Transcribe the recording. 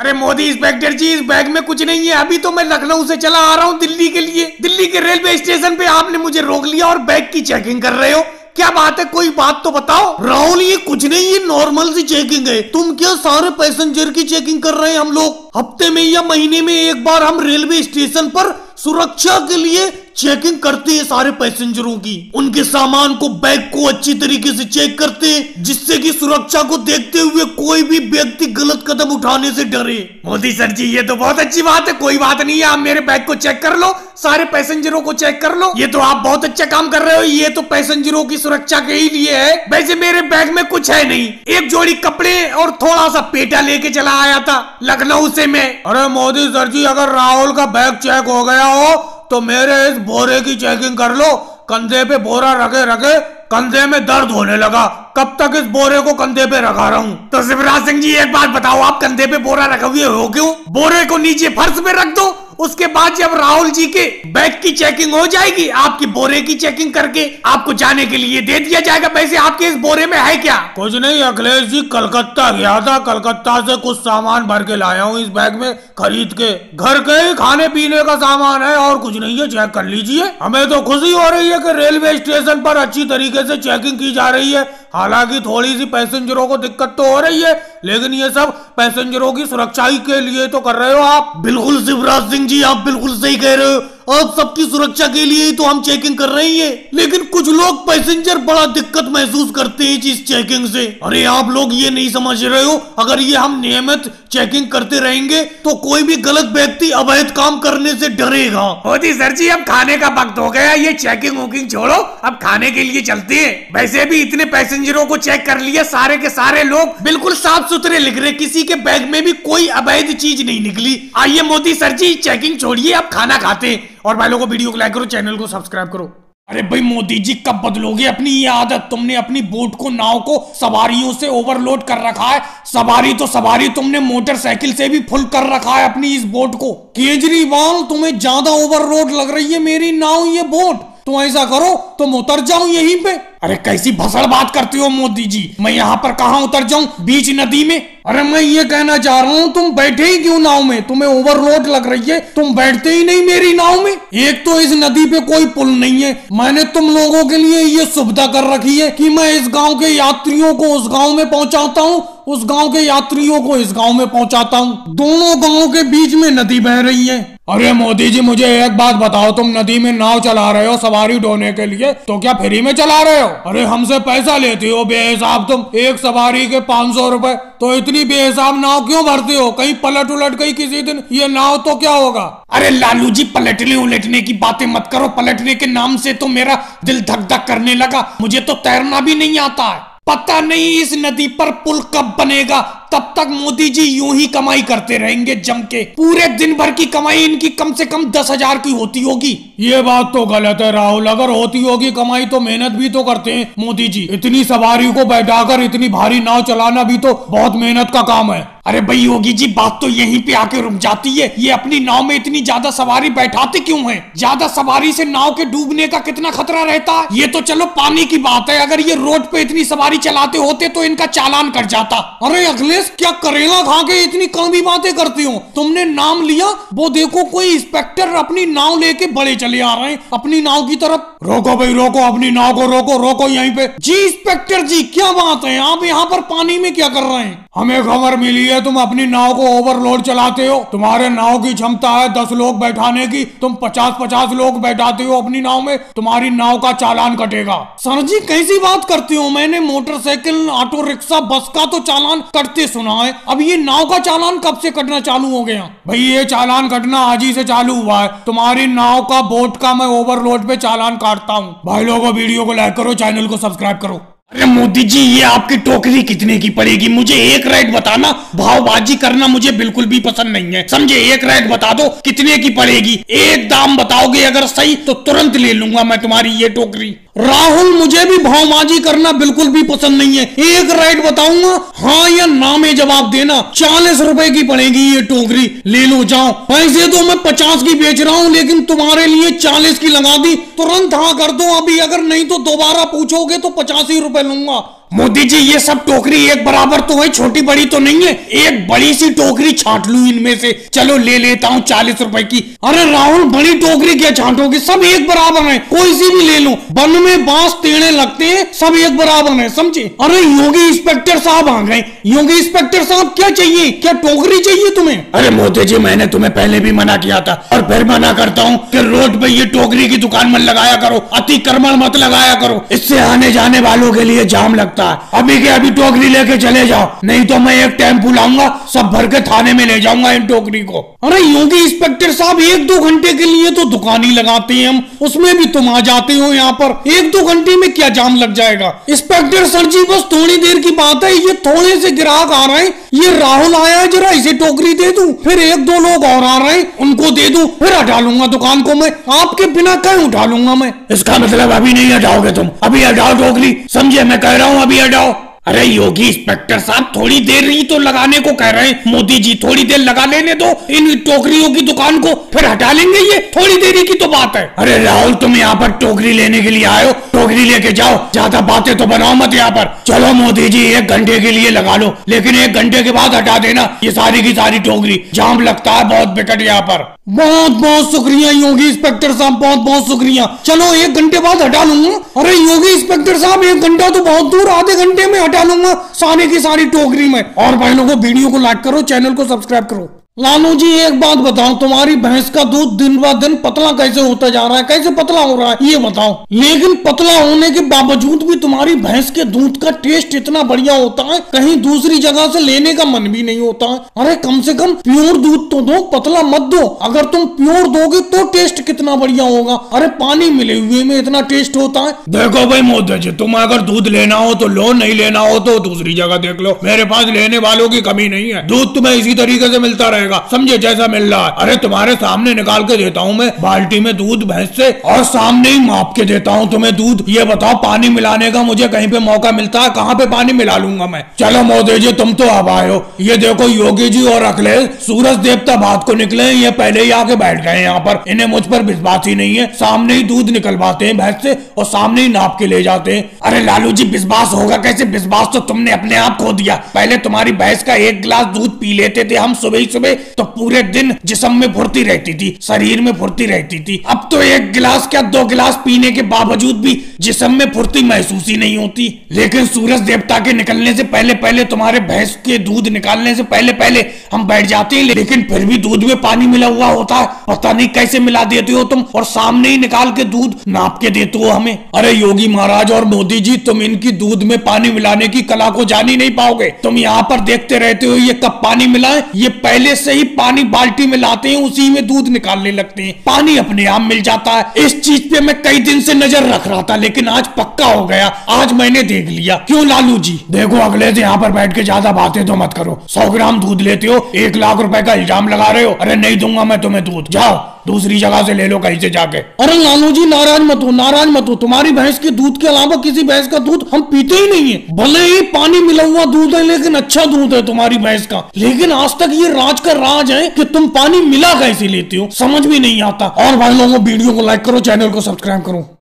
अरे मोदी इंस्पेक्टर जी, इस बैग में कुछ नहीं है। अभी तो मैं लखनऊ से चला आ रहा हूँ दिल्ली के लिए। दिल्ली के रेलवे स्टेशन पे आपने मुझे रोक लिया और बैग की चेकिंग कर रहे हो। क्या बात है, कोई बात तो बताओ। राहुल, ये कुछ नहीं है, नॉर्मल सी चेकिंग है। तुम क्या सारे पैसेंजर की चेकिंग कर रहे हैं? हम लोग हफ्ते में या महीने में एक बार हम रेलवे स्टेशन पर सुरक्षा के लिए चेकिंग करते हैं सारे पैसेंजरों की। उनके सामान को, बैग को अच्छी तरीके से चेक करते हैं, जिससे कि सुरक्षा को देखते हुए कोई भी व्यक्ति गलत कदम उठाने से डरे। मोदी सर जी, ये तो बहुत अच्छी बात है। कोई बात नहीं है, आप मेरे बैग को चेक कर लो, सारे पैसेंजरों को चेक कर लो। ये तो आप बहुत अच्छा काम कर रहे हो। ये तो पैसेंजरों की सुरक्षा के ही लिए है। वैसे मेरे बैग में कुछ है नहीं, एक जोड़ी कपड़े और थोड़ा सा पेटा लेके चला आया था लखनऊ से मैं। अरे मोदी सर जी, अगर राहुल का बैग चेक हो गया हो तो मेरे इस बोरे की चेकिंग कर लो। कंधे पे बोरा रखे रखे कंधे में दर्द होने लगा। कब तक इस बोरे को कंधे पे रखा रहा हूँ। तो शिवराज सिंह जी, एक बात बताओ, आप कंधे पे बोरा रखे हुए हो क्यों? बोरे को नीचे फर्श पे रख दो, उसके बाद जब राहुल जी के बैग की चेकिंग हो जाएगी, आपकी बोरे की चेकिंग करके आपको जाने के लिए दे दिया जाएगा। वैसे आपके इस बोरे में है क्या? कुछ नहीं अखिलेश जी, कलकत्ता गया था, कलकत्ता से कुछ सामान भर के लाया हूँ इस बैग में खरीद के। घर के ही खाने पीने का सामान है और कुछ नहीं है, चेक कर लीजिए। हमें तो खुशी हो रही है कि रेलवे स्टेशन पर अच्छी तरीके से चेकिंग की जा रही है। हालांकि थोड़ी सी पैसेंजरों को दिक्कत तो हो रही है, लेकिन ये सब पैसेंजरों की सुरक्षा के लिए तो कर रहे हो आप। बिल्कुल शिवराज सिंह जी, आप बिल्कुल सही कह रहे हो। आप सबकी सुरक्षा के लिए ही तो हम चेकिंग कर रहे हैं। लेकिन कुछ लोग पैसेंजर बड़ा दिक्कत महसूस करते हैं इस चेकिंग से। अरे आप लोग ये नहीं समझ रहे हो, अगर ये हम नियमित चेकिंग करते रहेंगे तो कोई भी गलत व्यक्ति अवैध काम करने से डरेगा। मोदी सर जी, अब खाने का वक्त हो गया, ये चेकिंग वोकिंग छोड़ो, अब खाने के लिए चलते है। वैसे भी इतने पैसेंजरों को चेक कर लिया, सारे के सारे लोग बिल्कुल साफ सुथरे लिख रहे, किसी के बैग में भी कोई अवैध चीज नहीं निकली। आइए मोदी सर जी, चेकिंग छोड़िए, अब खाना खाते हैं। और भाई लोगों, वीडियो को लाइक करो, चैनल को सब्सक्राइब करो। अरे भाई मोदी जी, कब बदलोगे अपनी ये आदत? तुमने अपनी बोट को, नाव को सवारियों से ओवरलोड कर रखा है। सवारी तो सवारी, तुमने मोटरसाइकिल से भी फुल कर रखा है अपनी इस बोट को। केजरीवाल, तुम्हें ज्यादा ओवरलोड लग रही है मेरी नाव ये बोट। तुम ऐसा करो, तुम उतर जाओ यहीं पे। अरे कैसी भसड़ बात करते हो मोदी जी, मैं यहाँ पर कहाँ उतर जाऊँ, बीच नदी में? अरे मैं ये कहना चाह रहा हूँ, तुम बैठे ही क्यों नाव में? तुम्हें ओवरलोड लग रही है, तुम बैठते ही नहीं मेरी नाव में। एक तो इस नदी पे कोई पुल नहीं है। मैंने तुम लोगों के लिए ये सुविधा कर रखी है कि मैं इस गाँव के यात्रियों को उस गाँव में पहुँचाता हूँ, उस गाँव के यात्रियों को इस गाँव में पहुँचाता हूँ। दोनों गाँव के बीच में नदी बह रही है। अरे मोदी जी, मुझे एक बात बताओ, तुम नदी में नाव चला रहे हो सवारी ढोने के लिए, तो क्या फ्री में चला रहे हो? अरे हमसे पैसा लेते हो बेहिसाब, तुम एक सवारी के 500 रुपए, तो इतनी बेहिसाब नाव क्यों भरते हो? कहीं पलट उलट गई किसी दिन ये नाव तो क्या होगा? अरे लालू जी, पलटने उलटने की बातें मत करो। पलटने के नाम से तो मेरा दिल धक धक करने लगा। मुझे तो तैरना भी नहीं आता है। पता नहीं इस नदी पर पुल कब बनेगा। तब तक मोदी जी यूं ही कमाई करते रहेंगे जम के। पूरे दिन भर की कमाई इनकी कम से कम 10,000 की होती होगी। ये बात तो गलत है राहुल, अगर होती होगी कमाई तो मेहनत भी तो करते हैं मोदी जी। इतनी सवारी को बैठाकर इतनी भारी नाव चलाना भी तो बहुत मेहनत का काम है। अरे भाई योगी जी, बात तो यहीं पे आके रुक जाती है। ये अपनी नाव में इतनी ज्यादा सवारी बैठाते क्यों हैं? ज्यादा सवारी से नाव के डूबने का कितना खतरा रहता है। ये तो चलो पानी की बात है, अगर ये रोड पे इतनी सवारी चलाते होते तो इनका चालान कट जाता। अरे अखिलेश, क्या करेला खा के इतनी कामी बातें करती हो? तुमने नाम लिया, वो देखो कोई इंस्पेक्टर अपनी नाव लेके बड़े चले आ रहे हैं अपनी नाव की तरफ। रोको भाई रोको, अपनी नाव को रोको, रोको यहीं पे। जी इंस्पेक्टर जी, क्या बात है, आप यहाँ पर पानी में क्या कर रहे हैं? हमें खबर मिली है तुम अपनी नाव को ओवरलोड चलाते हो। तुम्हारे नाव की क्षमता है 10 लोग बैठाने की, तुम 50-50 लोग बैठाते हो अपनी नाव में। तुम्हारी नाव का चालान कटेगा। सर जी कैसी बात करते हो? मैंने मोटरसाइकिल, ऑटो रिक्शा, बस का तो चालान कटते सुना है, अब ये नाव का चालान कब से कटना चालू हो गया? भाई ये चालान कटना आज ही से चालू हुआ है। तुम्हारी नाव का, बोट का मैं ओवरलोड पे चालान काटता हूँ। भाई लोगों, वीडियो को लाइक करो, चैनल को सब्सक्राइब करो। अरे मोदी जी, ये आपकी टोकरी कितने की पड़ेगी? मुझे एक रेट बताना, भावबाजी करना मुझे बिल्कुल भी पसंद नहीं है, समझे? एक रेट बता दो कितने की पड़ेगी। एक दाम बताओगे अगर सही तो तुरंत ले लूंगा मैं तुम्हारी ये टोकरी। राहुल, मुझे भी भावबाजी करना बिल्कुल भी पसंद नहीं है। एक रेट बताऊंगा, हाँ या ना में जवाब देना। 40 रुपए की पड़ेगी ये टोकरी, ले लो जाओ। पैसे तो मैं 50 की बेच रहा हूँ, लेकिन तुम्हारे लिए 40 की लगा दी। तुरंत हाँ कर दो अभी, अगर नहीं तो दोबारा पूछोगे तो 85 लूंगा। मोदी जी ये सब टोकरी एक बराबर तो है, छोटी बड़ी तो नहीं है, एक बड़ी सी टोकरी छांट लूं इनमें से, चलो ले लेता हूँ 40 रुपए की। अरे राहुल बड़ी टोकरी क्या छांटोगे, सब एक बराबर है, कोई सी भी ले लूं, वन में बांस टेढ़े लगते हैं, सब एक बराबर है, समझे। अरे योगी इंस्पेक्टर साहब आ गए, योगी इंस्पेक्टर साहब क्या चाहिए, क्या टोकरी चाहिए तुम्हें? अरे मोदी जी मैंने तुम्हें पहले भी मना किया था और फिर मना करता हूँ कि रोड पे ये टोकरी की दुकान मत लगाया करो, अतिक्रमण मत लगाया करो, इससे आने जाने वालों के लिए जाम लगता। अभी के अभी टोकरी लेके चले जाओ, नहीं तो मैं एक टेम्पू लाऊंगा, सब भर के थाने में ले जाऊंगा इन टोकरी को। अरे योगी इंस्पेक्टर साहब 1-2 घंटे के लिए तो दुकान ही लगाते हैं हम, उसमें भी तुम आ जाते हो यहाँ पर, 1-2 घंटे में क्या जाम लग जाएगा। इंस्पेक्टर सर जी बस थोड़ी देर की बात है, ये थोड़े से ग्राहक आ रहे हैं, ये राहुल आया है, जरा इसे टोकरी दे दूं, फिर 1-2 लोग और आ रहे हैं, उनको दे दूं, फिर हटा लूंगा दुकान को मैं, आपके बिना कहीं उठा लूंगा मैं। इसका मतलब अभी नहीं हटाओगे तुम, अभी हटाओ टोकरी, समझे मैं कह रहा हूँ अभी हटाओ। अरे योगी इंस्पेक्टर साहब थोड़ी देर ही तो लगाने को कह रहे हैं, मोदी जी थोड़ी देर लगा लेने दो इन टोकरियों की दुकान को, फिर हटा लेंगे, ये थोड़ी देरी की तो बात है। अरे राहुल तुम यहाँ पर टोकरी लेने के लिए आए हो, टोकरी लेके जाओ, ज्यादा बातें तो बनाओ मत यहाँ पर। चलो मोदी जी 1 घंटे के लिए लगा लो, लेकिन 1 घंटे के बाद हटा देना ये सारी की सारी टोकरी, जाम लगता है बहुत बिकट यहाँ पर। बहुत बहुत शुक्रिया योगी इंस्पेक्टर साहब, बहुत बहुत शुक्रिया, चलो 1 घंटे बाद हटा लूंगा। अरे योगी इंस्पेक्टर साहब 1 घंटा तो बहुत दूर, आधे घंटे में हटा लूंगा सारी की सारी टोकरी में। और भाई लोगों वीडियो को लाइक करो, चैनल को सब्सक्राइब करो। लालू जी एक बात बताओ, तुम्हारी भैंस का दूध दिन ब दिन पतला कैसे होता जा रहा है, कैसे पतला हो रहा है ये बताओ, लेकिन पतला होने के बावजूद भी तुम्हारी भैंस के दूध का टेस्ट इतना बढ़िया होता है, कहीं दूसरी जगह से लेने का मन भी नहीं होता है। अरे कम से कम प्योर दूध तो दो, पतला मत दो, अगर तुम प्योर दोगे तो टेस्ट कितना बढ़िया होगा। अरे पानी मिले हुए में इतना टेस्ट होता है। देखो भाई मोदी जी तुम अगर दूध लेना हो तो लो, नहीं लेना हो तो दूसरी जगह देख लो, मेरे पास लेने वालों की कमी नहीं है, दूध तुम्हें इसी तरीके से मिलता रहेगा, समझे, जैसा मिल रहा है। अरे तुम्हारे सामने निकाल के देता हूँ मैं बाल्टी में दूध भैंस से, और सामने ही माप के देता हूँ तुम्हें दूध। ये बताओ पानी मिलाने का मुझे कहीं पे मौका मिलता है, कहाँ पे पानी मिला लूंगा मैं। चलो मोदी जी तुम तो अब आए हो, ये देखो योगी जी और अखिलेश सूरज देवता बात को निकले, ये पहले ही आके बैठ गए यहाँ पर, इन्हें मुझ पर विश्वास ही नहीं है, सामने ही दूध निकलवाते हैं भैंस से और सामने ही नाप के ले जाते हैं। अरे लालू जी विश्वास होगा कैसे, विश्वास तो तुमने अपने आप खो दिया, पहले तुम्हारी भैंस का 1 गिलास दूध पी लेते थे हम सुबह ही सुबह, तो पूरे दिन जिस्म में फुर्ती रहती थी, शरीर में फुर्ती रहती थी, अब तो 1 गिलास क्या 2 गिलास पीने के बावजूद भी जिस्म में फुर्ती महसूस ही नहीं होती। लेकिन सूरज देवता के निकलने से पहले पहले, तुम्हारे भैंस के दूध निकालने से पहले पहले हम बैठ जाते हैं, लेकिन फिर भी दूध में पानी मिला हुआ होता है, पता नहीं कैसे मिला देते हो तुम, और सामने ही निकाल के दूध नाप के देते हो हमें। अरे योगी महाराज और मोदी जी तुम इनकी दूध में पानी मिलाने की कला को जान ही नहीं पाओगे, तुम यहाँ पर देखते रहते हो ये कब पानी मिलाए, ये पहले से ही पानी बाल्टी में लाते हैं, उसी में दूध निकालने लगते हैं, पानी अपने आप मिल जाता है। इस चीज पे मैं कई दिन से नजर रख रहा था, लेकिन आज पक्का हो गया, आज मैंने देख लिया। क्यों लालू जी? देखो अगले से यहाँ पर बैठ के ज्यादा बातें तो मत करो, 100 ग्राम दूध लेते हो 1 लाख रुपए का इल्जाम लगा रहे हो। अरे नहीं दूंगा मैं तुम्हें दूध, जाओ दूसरी जगह से ले लो कहीं से जाके। अरे लालू जी नाराज मत हो, नाराज मत हो, तुम्हारी भैंस के दूध के अलावा किसी भैंस का दूध हम पीते ही नहीं है, भले ही पानी मिला हुआ दूध है लेकिन अच्छा दूध है तुम्हारी भैंस का, लेकिन आज तक ये राज का राज है कि तुम पानी मिला कैसे लेते हो, समझ भी नहीं आता। और भाई लोगों वीडियो को लाइक करो, चैनल को सब्सक्राइब करो।